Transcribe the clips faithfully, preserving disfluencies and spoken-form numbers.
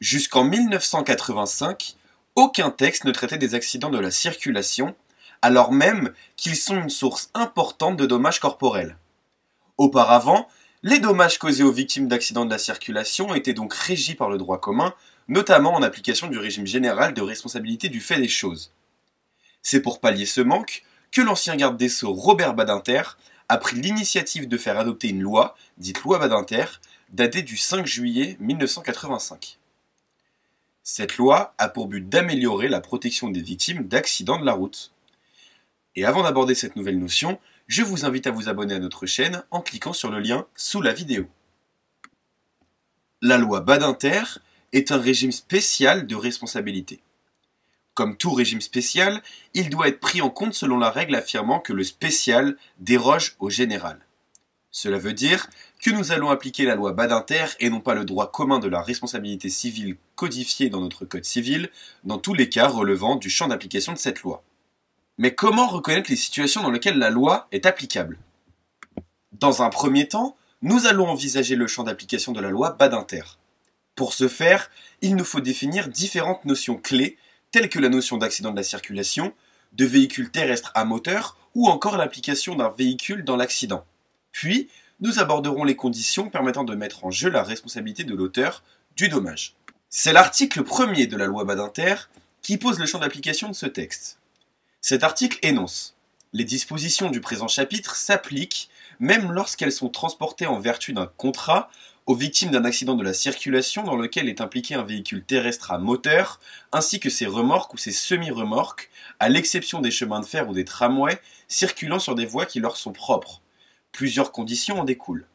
Jusqu'en mille neuf cent quatre-vingt-cinq, aucun texte ne traitait des accidents de la circulation, alors même qu'ils sont une source importante de dommages corporels. Auparavant, les dommages causés aux victimes d'accidents de la circulation étaient donc régis par le droit commun, notamment en application du régime général de responsabilité du fait des choses. C'est pour pallier ce manque que l'ancien garde des Sceaux Robert Badinter a pris l'initiative de faire adopter une loi, dite loi Badinter, datée du cinq juillet mille neuf cent quatre-vingt-cinq. Cette loi a pour but d'améliorer la protection des victimes d'accidents de la route. Et avant d'aborder cette nouvelle notion, je vous invite à vous abonner à notre chaîne en cliquant sur le lien sous la vidéo. La loi Badinter est un régime spécial de responsabilité. Comme tout régime spécial, il doit être pris en compte selon la règle affirmant que le spécial déroge au général. Cela veut dire que nous allons appliquer la loi Badinter et non pas le droit commun de la responsabilité civile codifié dans notre Code civil, dans tous les cas relevant du champ d'application de cette loi. Mais comment reconnaître les situations dans lesquelles la loi est applicable? Dans un premier temps, nous allons envisager le champ d'application de la loi Badinter. Pour ce faire, il nous faut définir différentes notions clés, telles que la notion d'accident de la circulation, de véhicule terrestre à moteur ou encore l'application d'un véhicule dans l'accident. Puis, nous aborderons les conditions permettant de mettre en jeu la responsabilité de l'auteur du dommage. C'est l'article premier de la loi Badinter qui pose le champ d'application de ce texte. Cet article énonce « Les dispositions du présent chapitre s'appliquent, même lorsqu'elles sont transportées en vertu d'un contrat, aux victimes d'un accident de la circulation dans lequel est impliqué un véhicule terrestre à moteur, ainsi que ses remorques ou ses semi-remorques, à l'exception des chemins de fer ou des tramways circulant sur des voies qui leur sont propres. Plusieurs conditions en découlent. »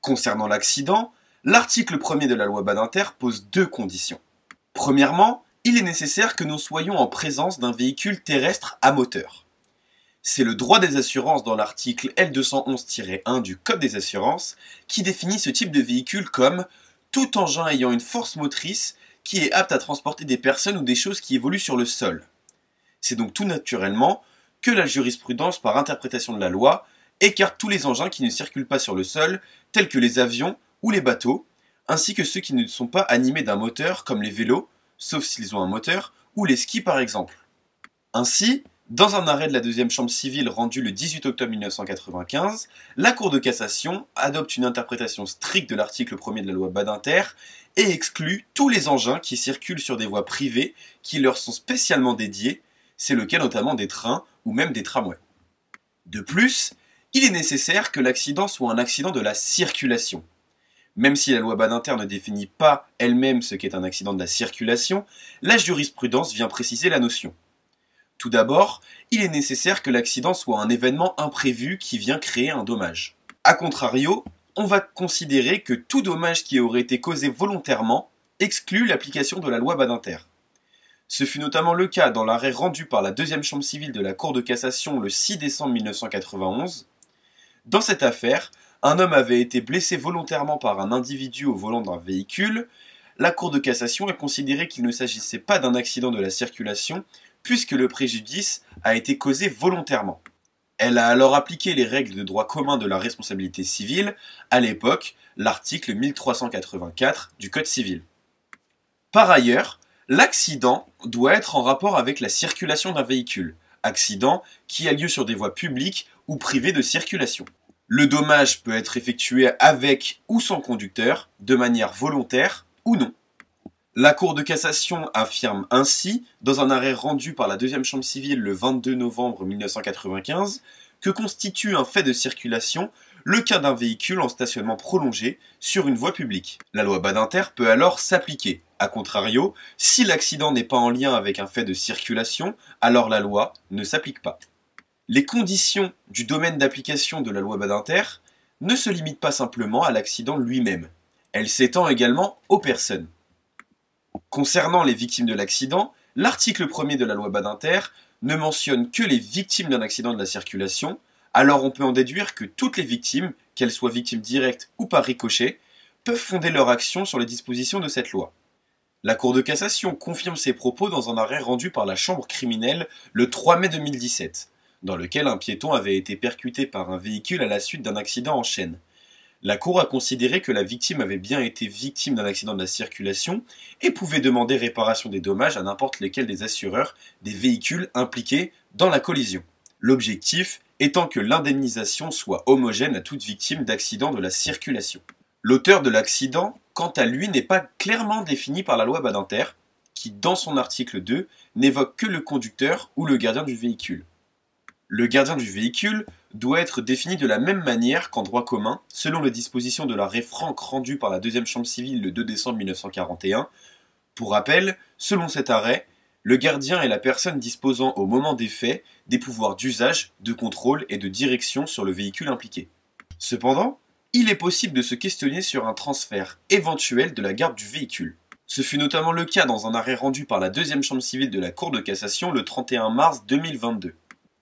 Concernant l'accident, l'article premier de la loi Badinter pose deux conditions. Premièrement, il est nécessaire que nous soyons en présence d'un véhicule terrestre à moteur. C'est le droit des assurances dans l'article L deux cent onze tiret un du Code des assurances qui définit ce type de véhicule comme « tout engin ayant une force motrice qui est apte à transporter des personnes ou des choses qui évoluent sur le sol ». C'est donc tout naturellement que la jurisprudence par interprétation de la loi écarte tous les engins qui ne circulent pas sur le sol, tels que les avions ou les bateaux, ainsi que ceux qui ne sont pas animés d'un moteur, comme les vélos, sauf s'ils ont un moteur, ou les skis par exemple. Ainsi, dans un arrêt de la Deuxième Chambre civile rendu le dix-huit octobre mille neuf cent quatre-vingt-quinze, la Cour de cassation adopte une interprétation stricte de l'article premier de la loi Badinter et exclut tous les engins qui circulent sur des voies privées qui leur sont spécialement dédiées, c'est le cas notamment des trains ou même des tramways. De plus, il est nécessaire que l'accident soit un accident de la circulation. Même si la loi Badinter ne définit pas elle-même ce qu'est un accident de la circulation, la jurisprudence vient préciser la notion. Tout d'abord, il est nécessaire que l'accident soit un événement imprévu qui vient créer un dommage. A contrario, on va considérer que tout dommage qui aurait été causé volontairement exclut l'application de la loi Badinter. Ce fut notamment le cas dans l'arrêt rendu par la Deuxième Chambre civile de la Cour de cassation le six décembre mille neuf cent quatre-vingt-onze. Dans cette affaire, un homme avait été blessé volontairement par un individu au volant d'un véhicule. La Cour de cassation a considéré qu'il ne s'agissait pas d'un accident de la circulation, puisque le préjudice a été causé volontairement. Elle a alors appliqué les règles de droit commun de la responsabilité civile, à l'époque l'article mille trois cent quatre-vingt-quatre du Code civil. Par ailleurs, l'accident doit être en rapport avec la circulation d'un véhicule, accident qui a lieu sur des voies publiques ou privées de circulation. Le dommage peut être effectué avec ou sans conducteur, de manière volontaire ou non. La Cour de cassation affirme ainsi, dans un arrêt rendu par la Deuxième Chambre civile le vingt-deux novembre mille neuf cent quatre-vingt-quinze, que constitue un fait de circulation le cas d'un véhicule en stationnement prolongé sur une voie publique. La loi Badinter peut alors s'appliquer. A contrario, si l'accident n'est pas en lien avec un fait de circulation, alors la loi ne s'applique pas. Les conditions du domaine d'application de la loi Badinter ne se limitent pas simplement à l'accident lui-même. Elle s'étend également aux personnes. Concernant les victimes de l'accident, l'article premier de la loi Badinter ne mentionne que les victimes d'un accident de la circulation, alors on peut en déduire que toutes les victimes, qu'elles soient victimes directes ou par ricochet, peuvent fonder leur action sur les dispositions de cette loi. La Cour de cassation confirme ses propos dans un arrêt rendu par la Chambre criminelle le trois mai deux mille dix-sept, dans lequel un piéton avait été percuté par un véhicule à la suite d'un accident en chaîne. La Cour a considéré que la victime avait bien été victime d'un accident de la circulation et pouvait demander réparation des dommages à n'importe lesquels des assureurs des véhicules impliqués dans la collision. L'objectif étant que l'indemnisation soit homogène à toute victime d'accident de la circulation. L'auteur de l'accident, quant à lui, n'est pas clairement défini par la loi Badinter, qui, dans son article deux, n'évoque que le conducteur ou le gardien du véhicule. Le gardien du véhicule doit être défini de la même manière qu'en droit commun, selon les dispositions de l'arrêt Franck rendu par la Deuxième Chambre civile le deux décembre mille neuf cent quarante et un. Pour rappel, selon cet arrêt, le gardien est la personne disposant au moment des faits des pouvoirs d'usage, de contrôle et de direction sur le véhicule impliqué. Cependant, il est possible de se questionner sur un transfert éventuel de la garde du véhicule. Ce fut notamment le cas dans un arrêt rendu par la Deuxième Chambre civile de la Cour de cassation le trente et un mars deux mille vingt-deux.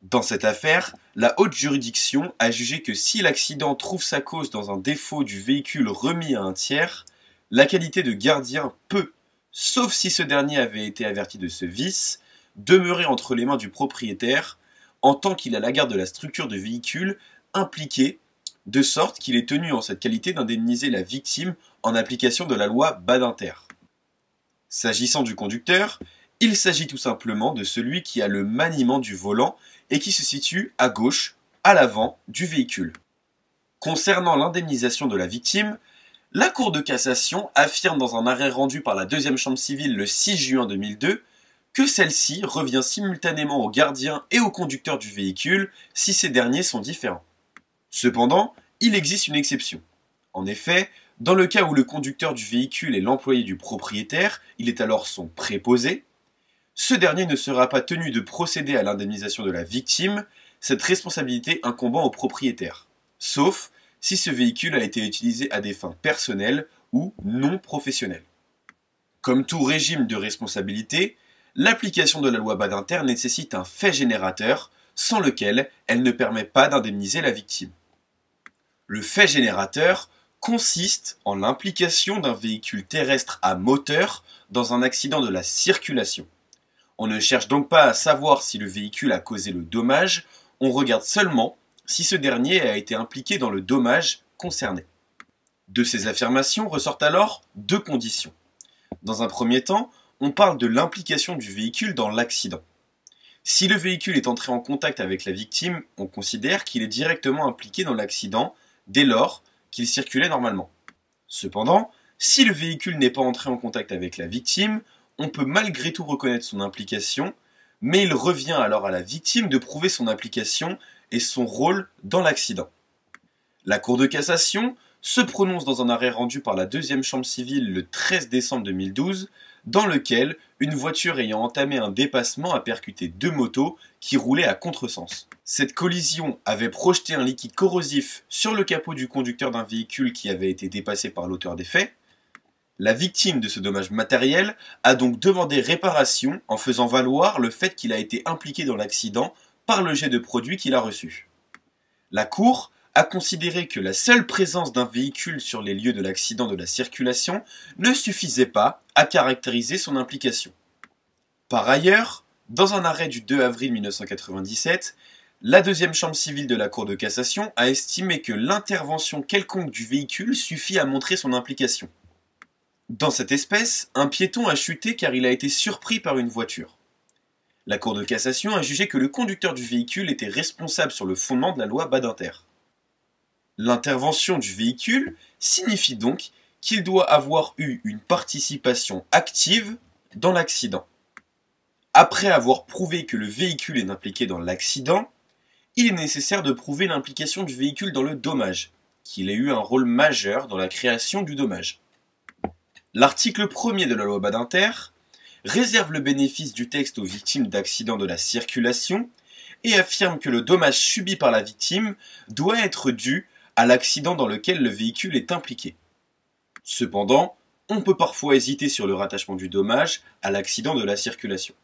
Dans cette affaire, la haute juridiction a jugé que si l'accident trouve sa cause dans un défaut du véhicule remis à un tiers, la qualité de gardien peut, sauf si ce dernier avait été averti de ce vice, demeurer entre les mains du propriétaire en tant qu'il a la garde de la structure de véhicule impliquée, de sorte qu'il est tenu en cette qualité d'indemniser la victime en application de la loi Badinter. S'agissant du conducteur, il s'agit tout simplement de celui qui a le maniement du volant et qui se situe à gauche, à l'avant du véhicule. Concernant l'indemnisation de la victime, la Cour de cassation affirme dans un arrêt rendu par la Deuxième Chambre civile le six juin deux mille deux que celle-ci revient simultanément au gardien et au conducteur du véhicule si ces derniers sont différents. Cependant, il existe une exception. En effet, dans le cas où le conducteur du véhicule est l'employé du propriétaire, il est alors son préposé. Ce dernier ne sera pas tenu de procéder à l'indemnisation de la victime, cette responsabilité incombant au propriétaire, sauf si ce véhicule a été utilisé à des fins personnelles ou non professionnelles. Comme tout régime de responsabilité, l'application de la loi Badinter nécessite un fait générateur, sans lequel elle ne permet pas d'indemniser la victime. Le fait générateur consiste en l'implication d'un véhicule terrestre à moteur dans un accident de la circulation. On ne cherche donc pas à savoir si le véhicule a causé le dommage, on regarde seulement si ce dernier a été impliqué dans le dommage concerné. De ces affirmations ressortent alors deux conditions. Dans un premier temps, on parle de l'implication du véhicule dans l'accident. Si le véhicule est entré en contact avec la victime, on considère qu'il est directement impliqué dans l'accident dès lors qu'il circulait normalement. Cependant, si le véhicule n'est pas entré en contact avec la victime, on peut malgré tout reconnaîître son implication, mais il revient alors à la victime de prouver son implication et son rôle dans l'accident. La Cour de cassation se prononce dans un arrêt rendu par la Deuxième Chambre civile le treize décembre deux mille douze, dans lequel une voiture ayant entamé un dépassement a percuté deux motos qui roulaient à contresens. Cette collision avait projeté un liquide corrosif sur le capot du conducteur d'un véhicule qui avait été dépassé par l'auteur des faits. La victime de ce dommage matériel a donc demandé réparation en faisant valoir le fait qu'il a été impliqué dans l'accident par le jet de produit qu'il a reçu. La Cour a considéré que la seule présence d'un véhicule sur les lieux de l'accident de la circulation ne suffisait pas à caractériser son implication. Par ailleurs, dans un arrêt du deux avril mille neuf cent quatre-vingt-dix-sept, la Deuxième Chambre civile de la Cour de cassation a estimé que l'intervention quelconque du véhicule suffit à montrer son implication. Dans cette espèce, un piéton a chuté car il a été surpris par une voiture. La Cour de cassation a jugé que le conducteur du véhicule était responsable sur le fondement de la loi Badinter. L'intervention du véhicule signifie donc qu'il doit avoir eu une participation active dans l'accident. Après avoir prouvé que le véhicule est impliqué dans l'accident, il est nécessaire de prouver l'implication du véhicule dans le dommage, qu'il ait eu un rôle majeur dans la création du dommage. L'article premier de la loi Badinter réserve le bénéfice du texte aux victimes d'accidents de la circulation et affirme que le dommage subi par la victime doit être dû à l'accident dans lequel le véhicule est impliqué. Cependant, on peut parfois hésiter sur le rattachement du dommage à l'accident de la circulation.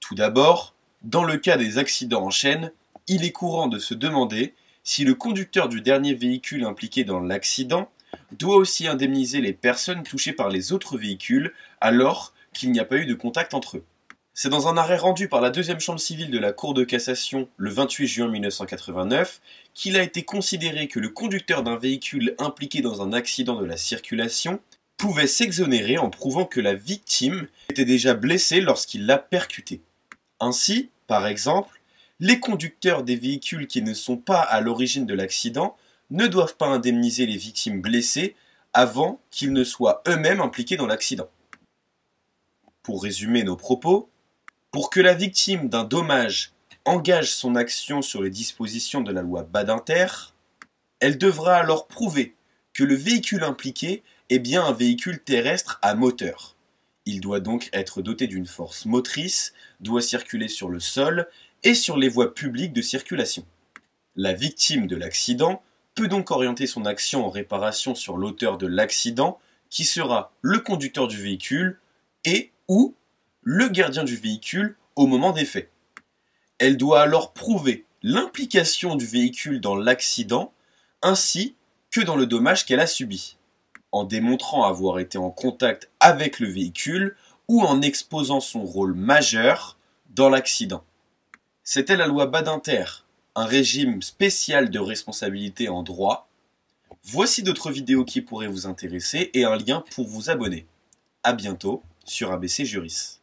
Tout d'abord, dans le cas des accidents en chaîne, il est courant de se demander si le conducteur du dernier véhicule impliqué dans l'accident doit aussi indemniser les personnes touchées par les autres véhicules alors qu'il n'y a pas eu de contact entre eux. C'est dans un arrêt rendu par la Deuxième Chambre civile de la Cour de cassation le vingt-huit juin mille neuf cent quatre-vingt-neuf qu'il a été considéré que le conducteur d'un véhicule impliqué dans un accident de la circulation pouvait s'exonérer en prouvant que la victime était déjà blessée lorsqu'il l'a percutée. Ainsi, par exemple, les conducteurs des véhicules qui ne sont pas à l'origine de l'accident ne doivent pas indemniser les victimes blessées avant qu'ils ne soient eux-mêmes impliqués dans l'accident. Pour résumer nos propos, pour que la victime d'un dommage engage son action sur les dispositions de la loi Badinter, elle devra alors prouver que le véhicule impliqué est bien un véhicule terrestre à moteur. Il doit donc être doté d'une force motrice, doit circuler sur le sol et sur les voies publiques de circulation. La victime de l'accident peut donc orienter son action en réparation sur l'auteur de l'accident, qui sera le conducteur du véhicule et ou le gardien du véhicule au moment des faits. Elle doit alors prouver l'implication du véhicule dans l'accident ainsi que dans le dommage qu'elle a subi, en démontrant avoir été en contact avec le véhicule ou en exposant son rôle majeur dans l'accident. C'était la loi Badinter, un régime spécial de responsabilité en droit. Voici d'autres vidéos qui pourraient vous intéresser et un lien pour vous abonner. A bientôt sur A B C Juris.